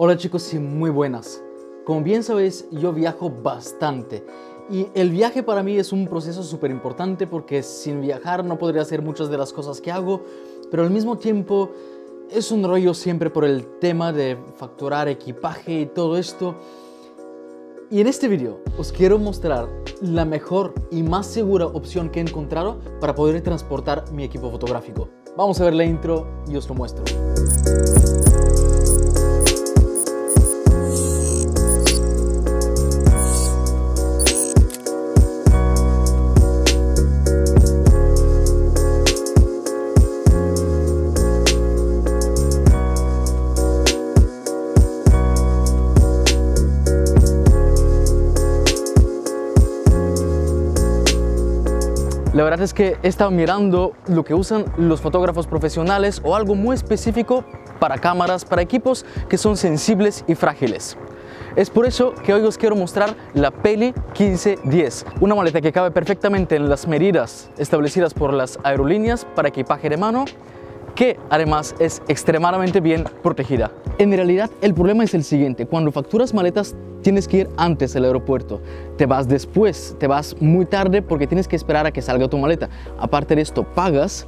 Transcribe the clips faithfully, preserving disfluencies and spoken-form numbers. Hola chicos y muy buenas. Como bien sabéis, yo viajo bastante y el viaje para mí es un proceso súper importante porque sin viajar no podría hacer muchas de las cosas que hago, pero al mismo tiempo es un rollo siempre por el tema de facturar equipaje y todo esto. Y en este vídeo os quiero mostrar la mejor y más segura opción que he encontrado para poder transportar mi equipo fotográfico. Vamos a ver la intro y os lo muestro. La verdad es que he estado mirando lo que usan los fotógrafos profesionales o algo muy específico para cámaras, para equipos que son sensibles y frágiles. Es por eso que hoy os quiero mostrar la Peli quince diez, una maleta que cabe perfectamente en las medidas establecidas por las aerolíneas para equipaje de mano, que además es extremadamente bien protegida. En realidad el problema es el siguiente: cuando facturas maletas tienes que ir antes al aeropuerto, te vas después, te vas muy tarde porque tienes que esperar a que salga tu maleta. Aparte de esto pagas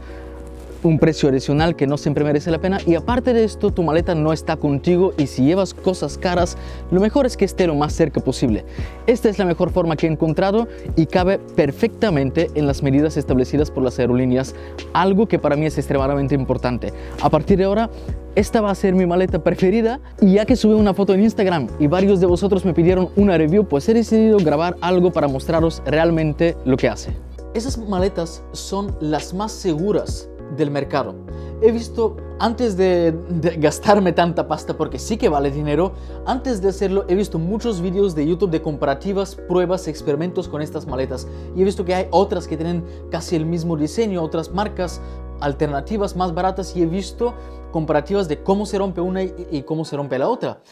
un precio adicional que no siempre merece la pena y aparte de esto tu maleta no está contigo y si llevas cosas caras lo mejor es que esté lo más cerca posible. Esta es la mejor forma que he encontrado y cabe perfectamente en las medidas establecidas por las aerolíneas, algo que para mí es extremadamente importante. A partir de ahora esta va a ser mi maleta preferida y ya que subí una foto en Instagram y varios de vosotros me pidieron una review, pues he decidido grabar algo para mostraros realmente lo que hace. Esas maletas son las más seguras del mercado. He visto, antes de, de gastarme tanta pasta, porque sí que vale dinero, antes de hacerlo he visto muchos vídeos de YouTube de comparativas, pruebas, experimentos con estas maletas y he visto que hay otras que tienen casi el mismo diseño, otras marcas alternativas más baratas, y he visto comparativas de cómo se rompe una y, y cómo se rompe la otra.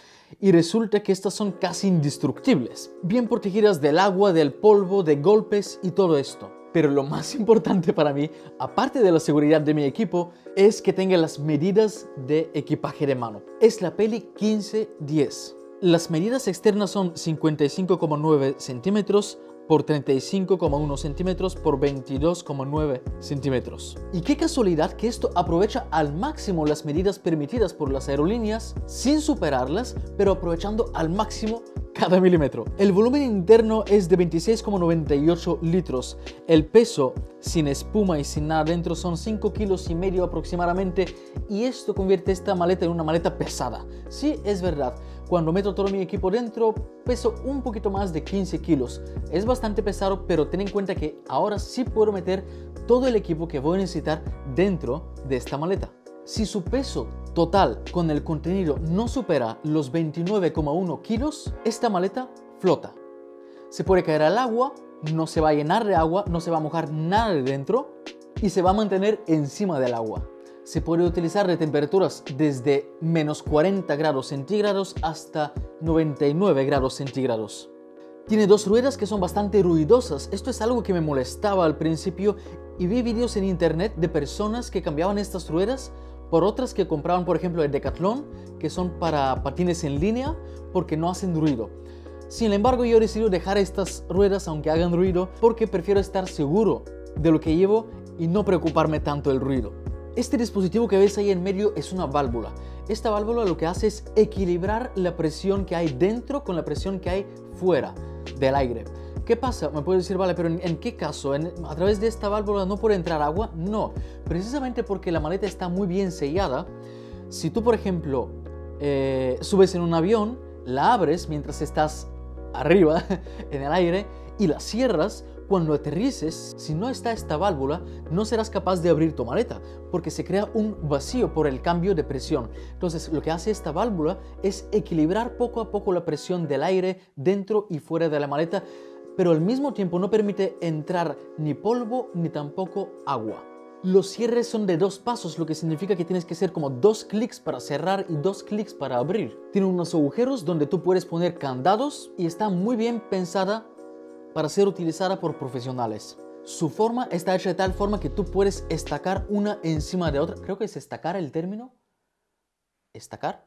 Y resulta que estas son casi indestructibles, bien protegidas del agua, del polvo, de golpes y todo esto. Pero lo más importante para mí, aparte de la seguridad de mi equipo, es que tenga las medidas de equipaje de mano. Es la Peli quince diez. Las medidas externas son cincuenta y cinco coma nueve centímetros por treinta y cinco coma uno centímetros por veintidós coma nueve centímetros. Y qué casualidad que esto aprovecha al máximo las medidas permitidas por las aerolíneas, sin superarlas, pero aprovechando al máximo cada milímetro. El volumen interno es de veintiséis coma noventa y ocho litros. El peso, sin espuma y sin nada dentro, son cinco kilos y medio aproximadamente. Y esto convierte esta maleta en una maleta pesada. Sí, es verdad. Cuando meto todo mi equipo dentro, peso un poquito más de quince kilos. Es bastante pesado, pero ten en cuenta que ahora sí puedo meter todo el equipo que voy a necesitar dentro de esta maleta. Si su peso total con el contenido no supera los veintinueve coma uno kilos, esta maleta flota. Se puede caer al agua, no se va a llenar de agua, no se va a mojar nada de dentro y se va a mantener encima del agua. Se puede utilizar de temperaturas desde menos cuarenta grados centígrados hasta noventa y nueve grados centígrados. Tiene dos ruedas que son bastante ruidosas. Esto es algo que me molestaba al principio y vi vídeos en internet de personas que cambiaban estas ruedas por otras que compraban, por ejemplo, en Decathlon, que son para patines en línea porque no hacen ruido. Sin embargo, yo decidí dejar estas ruedas aunque hagan ruido porque prefiero estar seguro de lo que llevo y no preocuparme tanto del ruido. Este dispositivo que veis ahí en medio es una válvula. Esta válvula lo que hace es equilibrar la presión que hay dentro con la presión que hay fuera del aire. ¿Qué pasa? Me puedes decir, vale, pero ¿en, en qué caso? ¿En, ¿A través de esta válvula no puede entrar agua? No, precisamente porque la maleta está muy bien sellada. Si tú, por ejemplo, eh, subes en un avión, la abres mientras estás arriba en el aire y la cierras, cuando aterrices, si no está esta válvula, no serás capaz de abrir tu maleta porque se crea un vacío por el cambio de presión. Entonces, lo que hace esta válvula es equilibrar poco a poco la presión del aire dentro y fuera de la maleta, pero al mismo tiempo no permite entrar ni polvo ni tampoco agua. Los cierres son de dos pasos, lo que significa que tienes que hacer como dos clics para cerrar y dos clics para abrir. Tiene unos agujeros donde tú puedes poner candados y está muy bien pensada para ser utilizada por profesionales. Su forma está hecha de tal forma que tú puedes estacar una encima de otra. Creo que es estacar el término. ¿Estacar?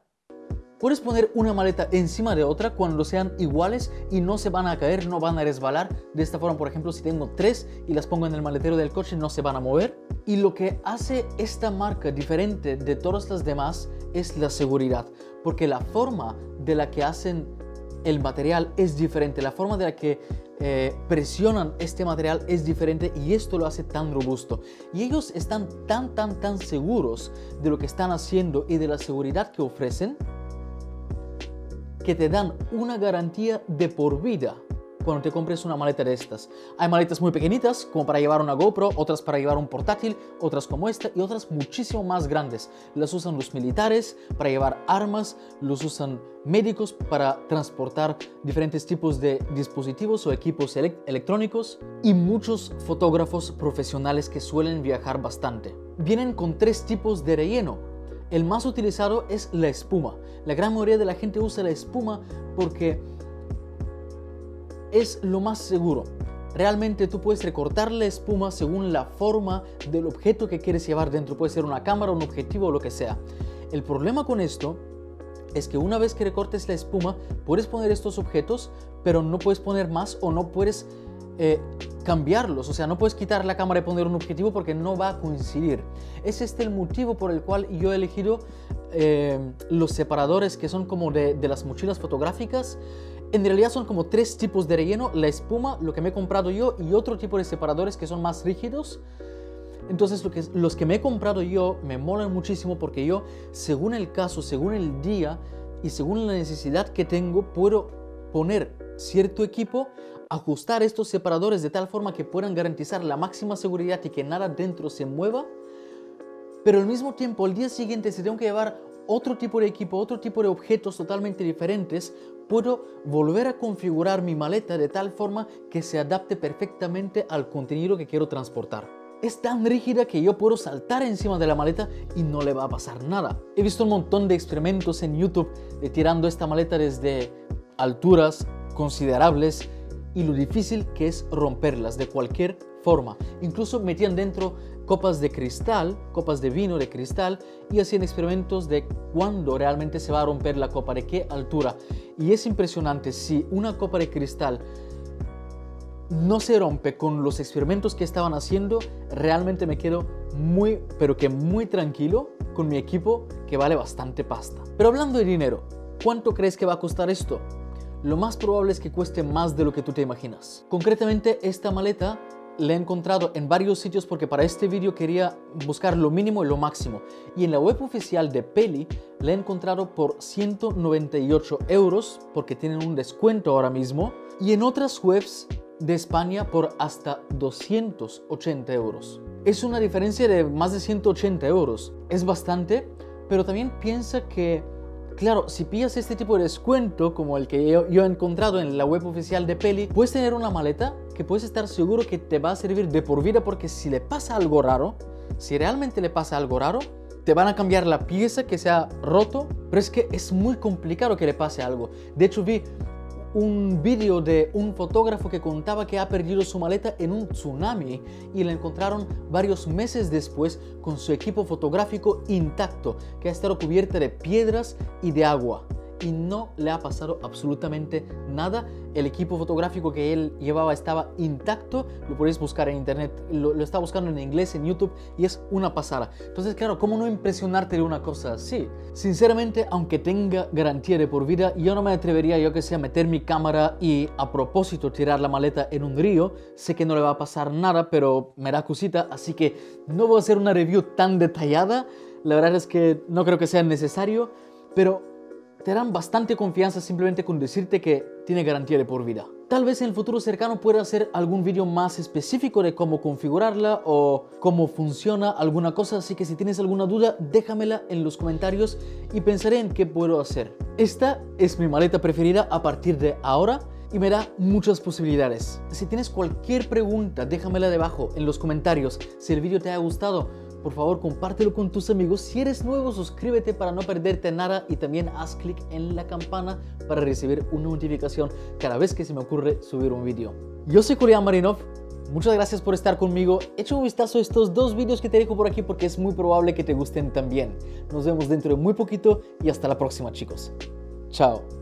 Puedes poner una maleta encima de otra cuando sean iguales y no se van a caer, no van a resbalar. De esta forma, por ejemplo, si tengo tres y las pongo en el maletero del coche, no se van a mover. Y lo que hace esta marca diferente de todas las demás es la seguridad, porque la forma de la que hacen el material es diferente, la forma de la que eh, presionan este material es diferente, y esto lo hace tan robusto. Y ellos están tan tan tan seguros de lo que están haciendo y de la seguridad que ofrecen, que te dan una garantía de por vida cuando te compres una maleta de estas. Hay maletas muy pequeñitas, como para llevar una GoPro, otras para llevar un portátil, otras como esta y otras muchísimo más grandes. Las usan los militares para llevar armas, los usan médicos para transportar diferentes tipos de dispositivos o equipos ele- electrónicos, y muchos fotógrafos profesionales que suelen viajar bastante. Vienen con tres tipos de relleno. El más utilizado es la espuma. La gran mayoría de la gente usa la espuma porque es lo más seguro. Realmente tú puedes recortar la espuma según la forma del objeto que quieres llevar dentro. Puede ser una cámara, un objetivo o lo que sea. El problema con esto es que una vez que recortes la espuma, puedes poner estos objetos, pero no puedes poner más o no puedes eh, cambiarlos, o sea, no puedes quitar la cámara y poner un objetivo porque no va a coincidir. Es este el motivo por el cual yo he elegido eh, los separadores que son como de, de las mochilas fotográficas. En realidad son como tres tipos de relleno: la espuma, lo que me he comprado yo, y otro tipo de separadores que son más rígidos. Entonces lo que, los que me he comprado yo me molan muchísimo porque yo, según el caso, según el día y según la necesidad que tengo, puedo poner cierto equipo, ajustar estos separadores de tal forma que puedan garantizar la máxima seguridad y que nada dentro se mueva, pero al mismo tiempo al día siguiente, si tengo que llevar otro tipo de equipo, otro tipo de objetos totalmente diferentes, puedo volver a configurar mi maleta de tal forma que se adapte perfectamente al contenido que quiero transportar. Es tan rígida que yo puedo saltar encima de la maleta y no le va a pasar nada. He visto un montón de experimentos en YouTube de tirando esta maleta desde alturas considerables y lo difícil que es romperlas de cualquier forma. Incluso metían dentro copas de cristal, copas de vino de cristal, y hacían experimentos de cuándo realmente se va a romper la copa, de qué altura. Y es impresionante, si una copa de cristal no se rompe con los experimentos que estaban haciendo, realmente me quedo muy, pero que muy tranquilo con mi equipo, que vale bastante pasta. Pero hablando de dinero, ¿cuánto crees que va a costar esto? Lo más probable es que cueste más de lo que tú te imaginas. Concretamente, esta maleta la he encontrado en varios sitios porque para este vídeo quería buscar lo mínimo y lo máximo. Y en la web oficial de Peli la he encontrado por ciento noventa y ocho euros porque tienen un descuento ahora mismo. Y en otras webs de España por hasta doscientos ochenta euros. Es una diferencia de más de ciento ochenta euros. Es bastante, pero también piensa que, claro, si pillas este tipo de descuento como el que yo, yo he encontrado en la web oficial de Peli, puedes tener una maleta que puedes estar seguro que te va a servir de por vida, porque si le pasa algo raro, si realmente le pasa algo raro, te van a cambiar la pieza que se ha roto, pero es que es muy complicado que le pase algo. De hecho, vi un vídeo de un fotógrafo que contaba que ha perdido su maleta en un tsunami y la encontraron varios meses después con su equipo fotográfico intacto, que ha estado cubierta de piedras y de agua, y no le ha pasado absolutamente nada. El equipo fotográfico que él llevaba estaba intacto, lo podéis buscar en internet, lo, lo está buscando en inglés en YouTube, y es una pasada. Entonces, claro, ¿cómo no impresionarte de una cosa así? Sinceramente, aunque tenga garantía de por vida, yo no me atrevería, yo que sé, a meter mi cámara y a propósito tirar la maleta en un río. Sé que no le va a pasar nada, pero me da cosita, así que no voy a hacer una review tan detallada. La verdad es que no creo que sea necesario, pero te dan bastante confianza simplemente con decirte que tiene garantía de por vida. Tal vez en el futuro cercano pueda hacer algún vídeo más específico de cómo configurarla o cómo funciona alguna cosa, así que si tienes alguna duda, déjamela en los comentarios y pensaré en qué puedo hacer. Esta es mi maleta preferida a partir de ahora y me da muchas posibilidades. Si tienes cualquier pregunta, déjamela debajo en los comentarios. Si el vídeo te ha gustado, por favor, compártelo con tus amigos. Si eres nuevo, suscríbete para no perderte nada y también haz clic en la campana para recibir una notificación cada vez que se me ocurre subir un vídeo. Yo soy Julian Marinov, muchas gracias por estar conmigo. Echa un vistazo a estos dos vídeos que te dejo por aquí porque es muy probable que te gusten también. Nos vemos dentro de muy poquito y hasta la próxima, chicos. Chao.